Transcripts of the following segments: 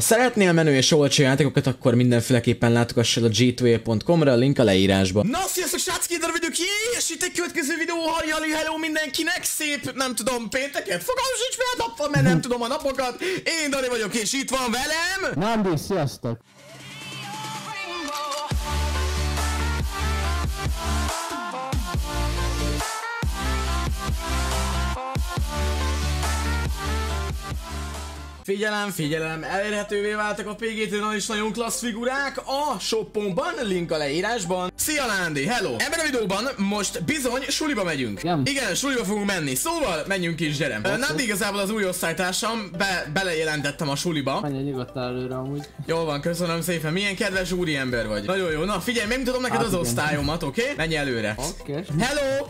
Ha szeretnél menő és olcsó játékokat, akkor mindenféleképpen látogasson a g2a.com-ra, a link a leírásba. Na, sziasztok, srácki, Éder vagyok, és itt egy következő videó, halli, hello mindenkinek, szép, nem tudom, pénteket, fogalmam sincs, mert nap van, mert nem tudom a napokat. Én Dani vagyok, és itt van velem... Nandi, sziasztok! Figyelem, figyelem, elérhetővé váltak a PGT-n is nagyon klassz figurák a shopomban, link a leírásban. Szia Lándi, hello! Ebben a videóban most bizony suliba megyünk. Igen, suliba fogunk menni, szóval menjünk is, gyerem. Nandi igazából az új osztálytársam, belejelentettem a suliba. Menj nyugodtan előre amúgy. Jól van, köszönöm szépen, milyen kedves úri ember vagy. Nagyon jó, na figyelj, megmutatom neked az osztályomat, oké? Okay? Menj előre. Oké. Okay. Hello!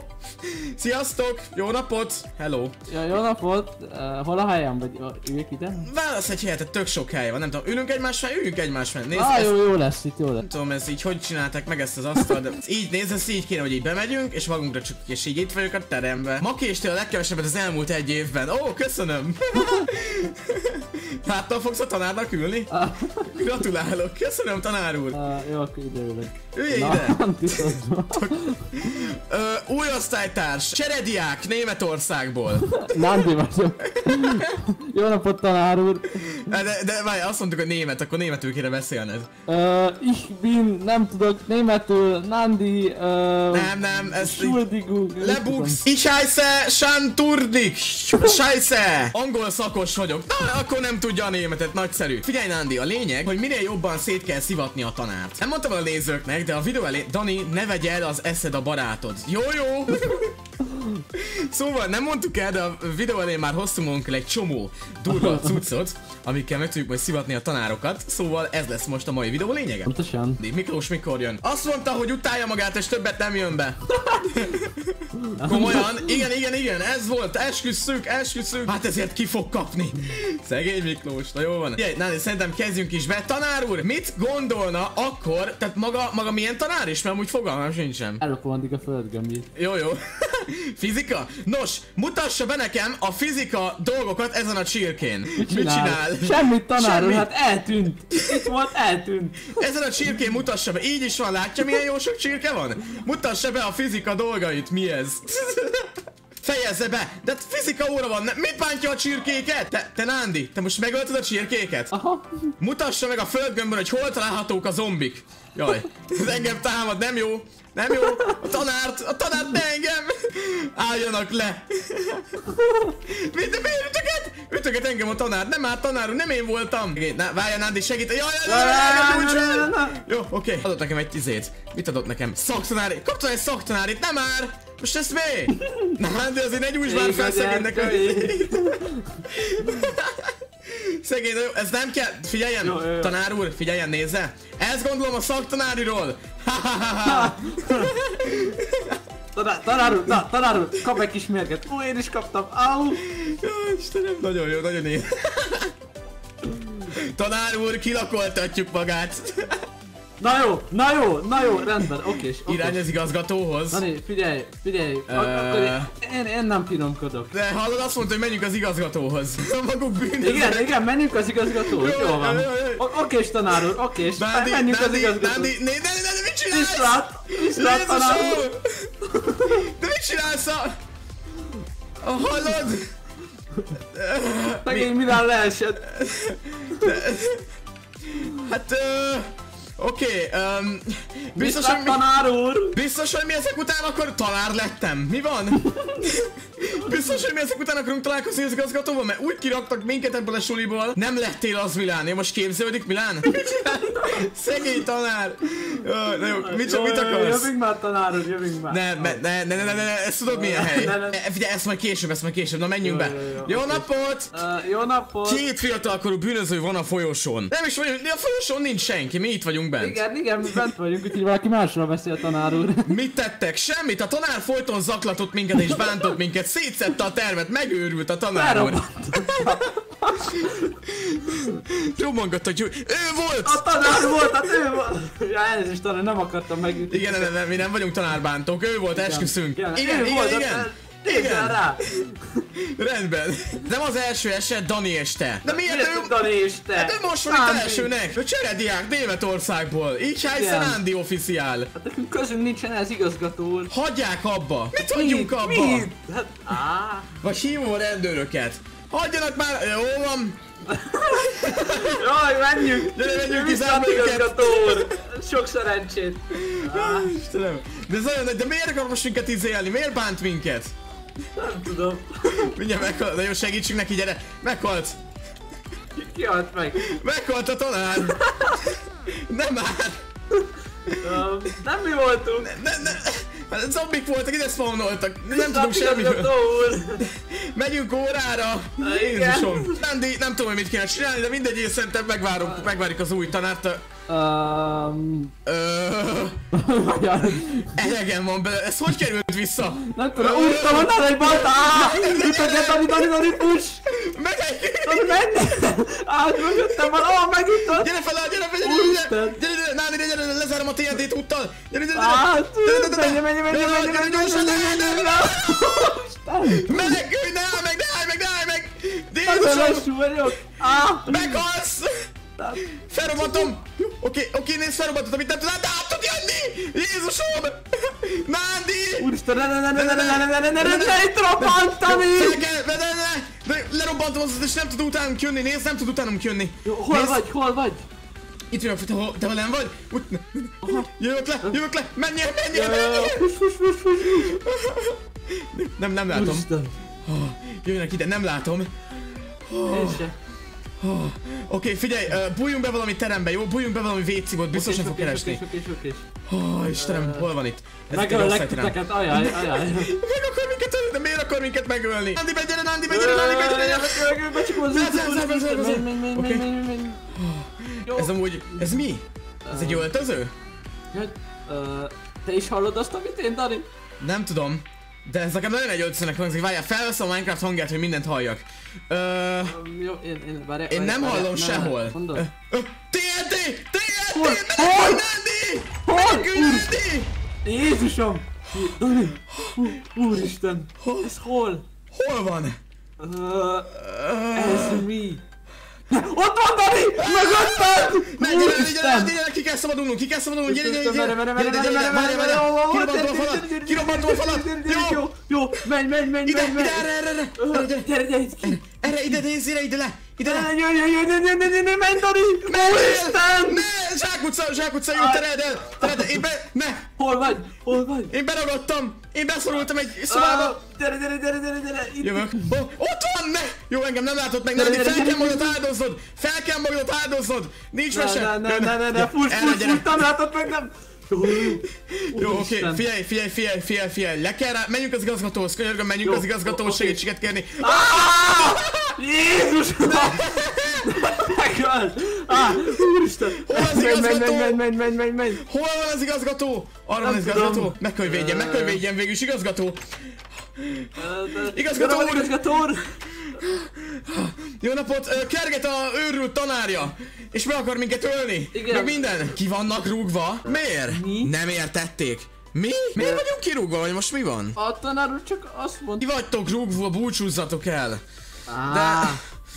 Sziasztok! Jó napot! Hello! Jó napot! Hol a helyem? Vagy üljük ide? Válasz egy helyet, tök sok hely van, nem tudom, ülünk egymás fel, üljünk egymás fel. Nézd, jó lesz, itt jó lesz. Nem tudom, ez így hogy csinálták meg ezt az asztalt, de így nézd, ez így kéne, hogy így bemegyünk, és magunkra csukjuk, és így itt vagyok a terembe. Ma késtél a legkevesebbet az elmúlt egy évben. Ó, köszönöm! Háttal fogsz a tanárnak ülni? Gratulálok, köszönöm, tanár úr! Jó, akkor ide ülök. Üljél ide! Új osztálytárs, cserediák Németországból. Nandi vagyok. Jó napot, tanár úr. De várj, azt mondtuk, hogy német, akkor németül kéne beszélned. Ich bin, nem tudok, németül, Nandi, nem, ez lebuksz. Ich heiße Santurdik. Scheiße. Angol szakos vagyok. Na, akkor nem tudja a németet, nagyszerű. Figyelj, Nandi, a lényeg, hogy minél jobban szét kell szivatni a tanárt. Nem mondtam a nézőknek, de a videó elé, Dani, ne vegy el az eszed a barátod. Jó! Szóval nem mondtuk el, de a videó elején már hoztunk el egy csomó durva cuccot, amikkel meg tudjuk majd szivatni a tanárokat, szóval ez lesz most a mai videó lényege. Pontosan. Miklós mikor jön? Azt mondta, hogy utálja magát és többet nem jön be. Komolyan? Igen, ez volt, esküszünk. Hát ezért ki fog kapni. Szegény Miklós, na jól van. Na, szerintem kezdjünk is be. Tanár úr, mit gondolna akkor, tehát maga milyen tanár is, mert úgy fogalmam sincsen. Elropolandik a földgömbjét. Jó. Fizika? Nos, mutassa be nekem a fizika dolgokat ezen a csirkén. Mit csinál? Semmit, tanár úr, hát eltűnt. Itt volt, eltűnt. Ezen a csirkén mutassa be. Így is van, látja milyen jó sok csirke van? Mutassa be a fizika dolgait, mi ez? Fejezze be! De fizika óra van, mit bántja a csirkéket? Te Nándi, te most megölted a csirkéket? Aha. Mutassa meg a földgömbön, hogy hol találhatók a zombik. Jaj, ez engem támad, nem jó. Nem jó? A tanárt ne engem! Álljanak le! Miért ütöget? Ütöget engem a tanár, nem már tanár, nem én voltam! Várjál, Nándi, segít! Jaj! Jó, oké. Adott nekem egy izét. Mit adott nekem? Szaktanárit! Kaptam egy szaktanárit, nem már! Most ezt mi? Nándi, azért ne nyújtsd már fel szegénynek a... Szegény, ez nem kell, figyeljen, jó. Tanár úr, figyeljen, nézze. Ezt gondolom a szaktanáriról. Tanár úr, kap egy kis mérget. Ó, én is kaptam, áú. Jó, Istenem, nagyon jó, nagyon jó. Tanár úr, kilakoltatjuk magát. Na jó, rendben, oké. Irány az igazgatóhoz. Nani, figyelj, akkor én nem finomkodok. De hallod, azt mondta, hogy menjünk az igazgatóhoz. Maguk bűnözők. Igen, menjünk az igazgatóhoz, jól van. Okés, tanár úr, okés. Menjünk az igazgatóhoz. Nándi, mit csinálsz? Viszlát, tanár úr. De mit csinálsz? Hallod? Szegény Milán leesett. Hát... Oké, biztos, hogy mi ezek után akkor tanár lettem. Mi van? Biztos, hogy mi ezek után akarunk találkozni az igazgatóval, mert úgy kiraktak minket ebből a suliból. Nem lettél az Milán. Én most képződik Milán? Szegény tanár. Na jó, mit akarsz? Jövünk már, tanár úr, jövünk már. Ne, ezt tudod milyen hely? Figyelj, ezt majd később, na menjünk be. Jó napot! Jó napot! Két fiatalkorú bűnöző van a folyosón. Nem is vagyunk, a folyosón nincs senki, mi itt vagyunk bent. Igen, mi bent vagyunk, úgyhogy valaki másról beszél, tanár úr. Mit tettek? Semmit, a tanár folyton zaklatott minket és bántott minket, szétszette a termet, megőrült a tanár úr. Romangatta, hogy ő volt! A tanár volt, hát ő volt! Ja, elnézést, tanár, nem akartam megütni. Igen, mi nem vagyunk tanárbántók, ő volt, esküszünk. Igen, Tégzel rá! Rendben. Nem az első eset, Dani és te. De miért ő... Dani és te? Hát ő most van itt elsőnek. A cserediák Németországból. Így helyszín Ándi officiál. Hát nekünk közünk nincsen ez igazgató úr. Hagyják abba. Mit hagyjunk abba? Mit? Hát, vagy hívom a rendőröket. Hagyjanak már! Jó van! Jaj, menjünk! Gyere, menjünk ki zámbéket! Sok szerencsét! Istenem! De ez nagyon nagy, de miért akar most minket izélni? Miért bánt minket? Nem tudom. Mindjárt meghalt, nagyon segítsünk neki, gyere! Meghalt! Ki halt meg? Meghalt a tanár! Nem már! Nem mi voltunk! Zombik voltak, ide spawnoltak, nem tudunk semmiről. Megyünk órára. Jézusom. Nandi, nem tudom, hogy mit kell csinálni, de mindegy, én szerintem megvárjuk az új tanárt. Elegem van bele, ez hogy került vissza? Nem tudom, úrta, mondd egy balta! Jutott, Dani, push! Megegyük! Dani, menj! Át, mögöttem van, megjutott! Gyere fel, gyere, Náni, gyere, lezárom a TNT-t úttal! Gyere, menj! Menekülj, ne állj meg, ne állj meg! Jézusom! Meghalsz! Felrobantom! Oké, nézd, felrobantottam, itt nem tudod, de át tud jönni! Jézusom! Nándi! Úristen, ne itt robbantani! Lerobbantom az, és nem tud utánunk jönni, nézd, nem tud utánunk jönni! Hol vagy? Itt vagyok, te hol nem vagy? Jövök le! Menjél! Nem látom. Jöjjenek ide, nem látom. Oké, figyelj, bújjunk be valami terembe, jó? Bújjunk be valami vécibot, biztos nem fog keresni. Ó, Istenem, hol van itt? Megölelek titeket, ajaj. Meg akar minket ölni, de miért akar minket megölni? Nándi, begyere, Nándi, ez amúgy, ez mi? Ez egy öltöző? Te is hallod azt, amit én, Dani? Nem tudom. De ez nekem nagyon egy öltözőnek hangzik, várjál, felveszem a Minecraft hangját, hogy mindent halljak. Jó, én nem hallom sehol. TNT! Menekülj, Nandi! Menekülj, Nandi! Jézusom! Úristen! Ez hol? Hol van? Ez mi? Ott van, Dani! Megötted! Gyere, ki kell szabadulnunk! Gyere! Kirobbantom a falat! Jó! Menj! Erre! Ide, nézz ide! Jön! Menj, Dani! Úristen! Ne! Zsákutca, jó, tered el! Én be... Ne! Hol vagy? Én beragadtam! Én beszorultam egy szobába! Gyere! Jövök! Ott van! Ne! Jó, engem nem látott meg, Nandi! Fel kell magadat áldoznod! Nincs mese! Ne! Fuss! Nem látott meg, nem! Jó, oké, figyelj! Le kell rá! Menjünk az igazgatóhoz, könyörgöm, menjünk az igazgatóhoz segítséget kérni! Jézus! Úristen! Hol az igazgató? Menj! Hol van az igazgató? Arra van az igazgató? Meg kell védjen végül is, igazgató! Igazgató úr! Jó napot! Kerget a őrült tanárja! És meg akar minket ölni! Igen. Meg minden! Ki vannak rúgva? Miért? Mi? Nem értették! Mi? Miért vagyunk kirúgva? Vagy most mi van? A tanár úr csak azt mondta... Ki vagytok rúgva, búcsúzzatok el!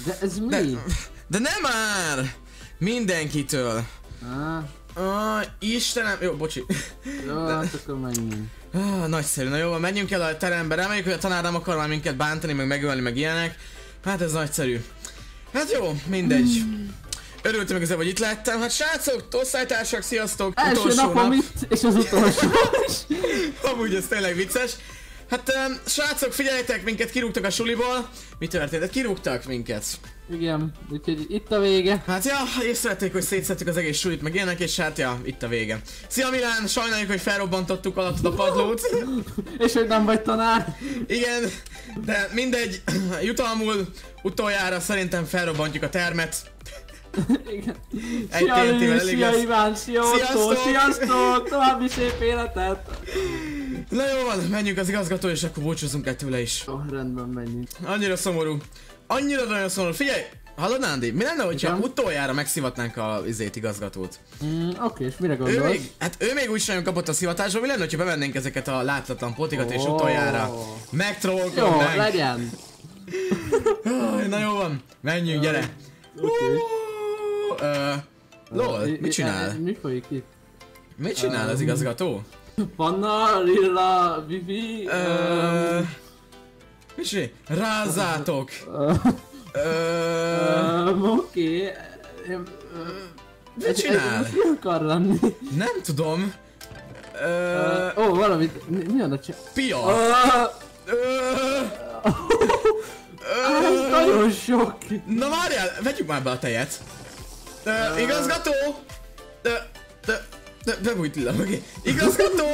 De ez mi? De nem már! Mindenkitől! Istenem! Jó, bocsi! Jó, hát akkor menjünk. Nagyszerű, na jó van, menjünk el a terembe, reméljük, hogy a tanár nem akar már minket bántani, meg megölni, meg ilyenek. Hát ez nagyszerű. Hát jó, mindegy. Örültem igazán, hogy itt lettem. Hát srácok, osztálytársak, sziasztok! Első napom itt, és az utolsó is. Amúgy ez tényleg vicces. Hát srácok, figyeljetek, minket kirúgtak a suliból. Mi történt? Hát kirúgtak minket. Igen, úgyhogy itt a vége. Hát ja, észrevették, hogy szétszettük az egész sulit, meg ilyenek, és hát ja, itt a vége. Szia Milán, sajnáljuk, hogy felrobbantottuk alattad a padlót. És hogy nem vagy tanár. Igen, de mindegy, jutalmul utoljára szerintem felrobbantjuk a termet. Igen. Szia Iván, szia Otto, sziasztok, további szép életet. Na jó van, menjünk az igazgató, és akkor búcsúzunk el tőle is. Rendben, menjünk. Annyira szomorú. Annyira nagyon szomorú, figyelj! Hallod, Nándi? Mi lenne, hogyha utoljára megszivatnánk az igazgatót? Oké, és mire gondolsz? Ő még úgy sem kapott a szivatásba, mi lenne, hogyha bevennénk ezeket a láthatatlan potikat, és utoljára megtrollkodnánk? Jó, legyen! Na jó van, menjünk, gyere! Lol, mit csinál? Mi folyik itt? Mit csinál az igazgató? Panna, lila, vivi... Mit csinál? Rázátok! Oké... Mit csinál? Mi akar lenni? Nem tudom... Ó, valamit... Mi a csinál? Pia! Ez nagyon sok! Na várjál, vegyük már be a tejet! Igazgató! De bújt illa mögé. Igazgató!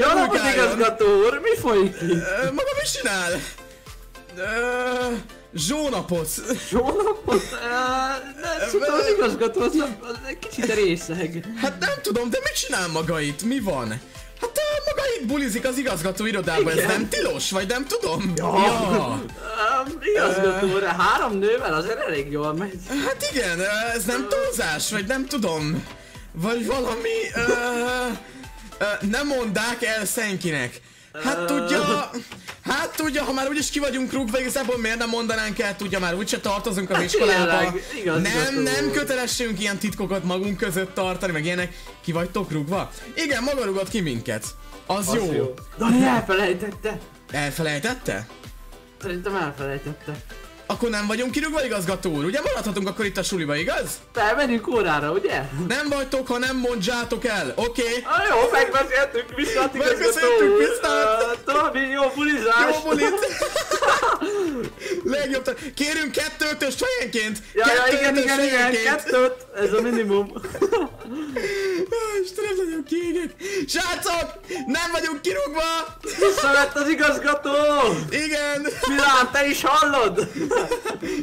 Jó napot, igazgató úr! Mi folyik ki? Maga mit csinál? Zsónapot! Zsónapot? Nem tudom, az igazgató az kicsit részeg. Hát nem tudom, de mit csinál maga itt? Mi van? Hát maga itt bulizik az igazgató irodában, ez nem tilos? Vagy nem tudom? Ja. Igazgató úr, 3 nővel azért elég jól megy. Hát igen, ez nem túlzás, vagy nem tudom. Vagy valami... nem mondák el senkinek. Hát tudja... Hát tudja, ha már úgyis ki vagyunk rúgva, igazából miért nem mondanánk el, tudja, már úgyse tartozunk a iskolába. Nem kötelessünk ilyen titkokat magunk között tartani, meg ilyenek. Ki vagytok rúgva? Igen, maga rúgott ki minket. Az jó. De elfelejtette. Elfelejtette? Szerintem elfelejtette. Akkor nem vagyunk kirúgva, igazgató úr? Ugye maradhatunk akkor itt a suliba, igaz? Felmegyünk órára, ugye? Nem vagytok, ha nem mondjátok el, oké? Jó, megbeszéltünk, viszont igazgató úr! Tomi, jó bulizás! Jó bulit! Legjobb, kérünk 2-5-öst helyenként! Jaj, igen, 2-5, ez a minimum. Istenem, nagyon kiégek! Srácok, nem vagyunk kirúgva! Visszavett az igazgató! Igen! Milán, te is hallod?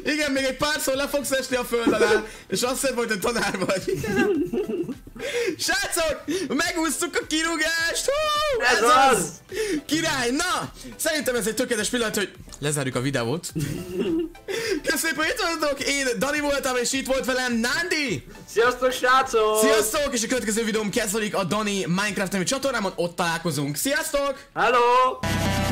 Igen, még egy párszor le fogsz esni a föld alá, és azt hiszem, hogy te tanár vagy. Srácok, megúsztuk a kirúgást! Hú, ez az! Király, na! Szerintem ez egy tökéletes pillanat, hogy lezárjuk a videót. Köszönöm, hogy itt voltatok, én Dani voltam, és itt volt velem Nándi! Sziasztok, srácok! Sziasztok, és a következő videóm kezdődik a Dani Minecraft nevű csatornámon, ott találkozunk. Sziasztok! Hello!